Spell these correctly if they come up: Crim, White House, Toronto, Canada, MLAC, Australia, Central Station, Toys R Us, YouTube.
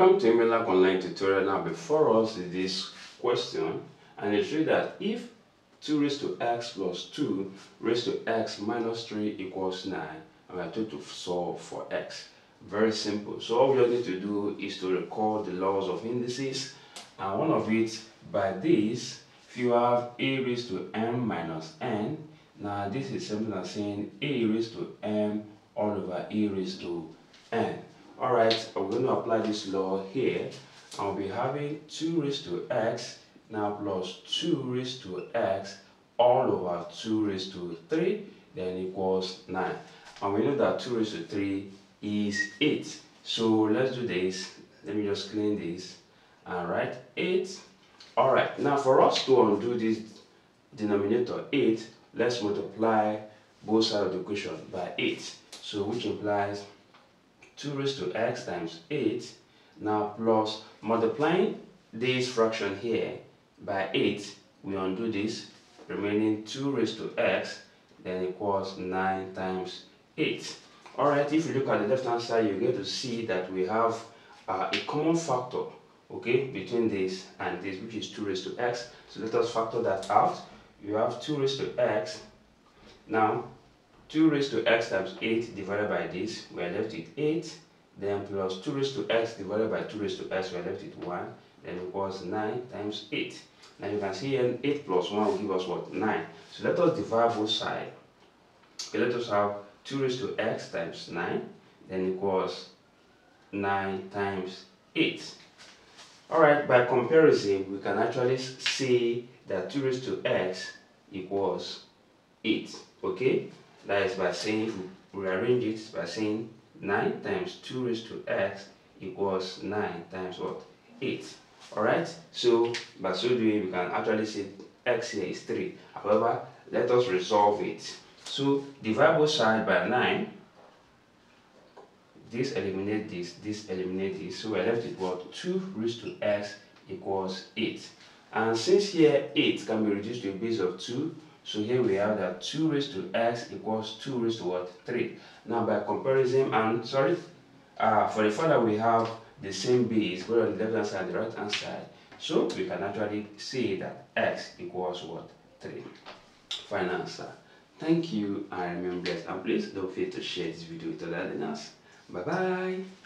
Welcome to MLAC online tutorial. Now before us is this question, and it's read that if 2 raised to x plus 2 raised to x minus 3 equals 9, and we are told to solve for x. Very simple. So all we need to do is to recall the laws of indices, and one of it by this, if you have a raised to m minus n, now this is something like saying a raised to m all over a raised to n. Alright, I'm going to apply this law here, and we'll be having 2 raised to x now plus 2 raised to x all over 2 raised to 3 then equals 9. And we know that 2 raised to 3 is 8. So let's do this. Let me just clean this and write 8. Alright, now for us to undo this denominator 8, let's multiply both sides of the equation by 8. So which implies 2 raised to x times 8, now plus multiplying this fraction here by 8, we undo this, remaining 2 raised to x, then equals 9 times 8. Alright, if you look at the left hand side, you get to see that we have a common factor, okay, between this and this, which is 2 raised to x. So let us factor that out. You have 2 raised to x, now 2 raised to x times 8 divided by this, we are left with 8, then plus 2 raised to x divided by 2 raised to x, we are left with 1, then equals 9 times 8. Now you can see here 8 plus 1 will give us what? 9. So let us divide both sides. Okay, let us have 2 raised to x times 9, then equals 9 times 8. Alright, by comparison, we can actually see that 2 raised to x equals 8, okay? That is by saying, if we rearrange it by saying 9 times 2 raised to x equals 9 times what? 8. Alright? So by so doing, we can actually see x here is 3. However, let us resolve it. So divide both sides by 9. This eliminates this, this eliminates this. So we are left with what? 2 raised to x equals 8. And since here 8 can be reduced to a base of 2, so here we have that 2 raised to x equals 2 raised to what? 3. Now by comparison, and sorry, for the fact that we have the same base, both on the left hand side and the right hand side, so we can actually see that x equals what? 3. Final answer. Thank you, I remain blessed, and please don't forget to share this video with other learners. Bye bye.